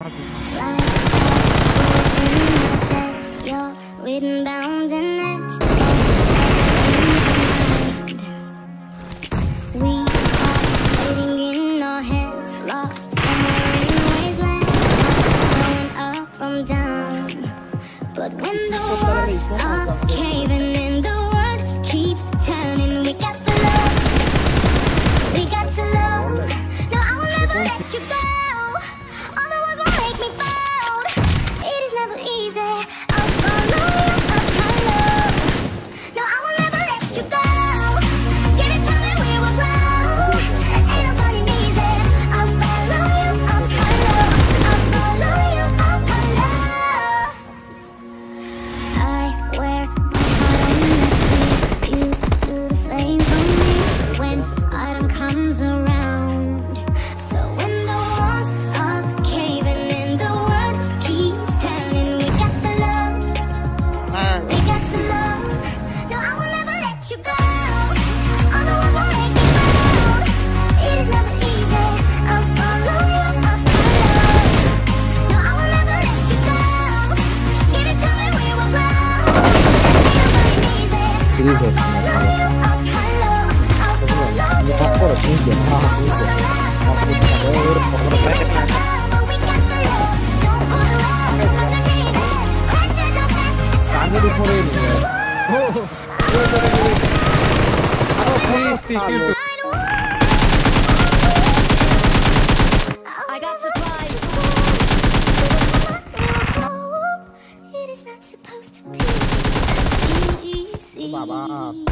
Written bound and etched in my mind. We are waiting in our heads, lost somewhere in wasteland, going up from down. But when the walls are caving in, the world keeps turning. We got the love, we got to love. No, I will never let you go. All the walls won't make me found. It is never easy. I'll follow you. I got supplies. Oh, it is not supposed to be easy.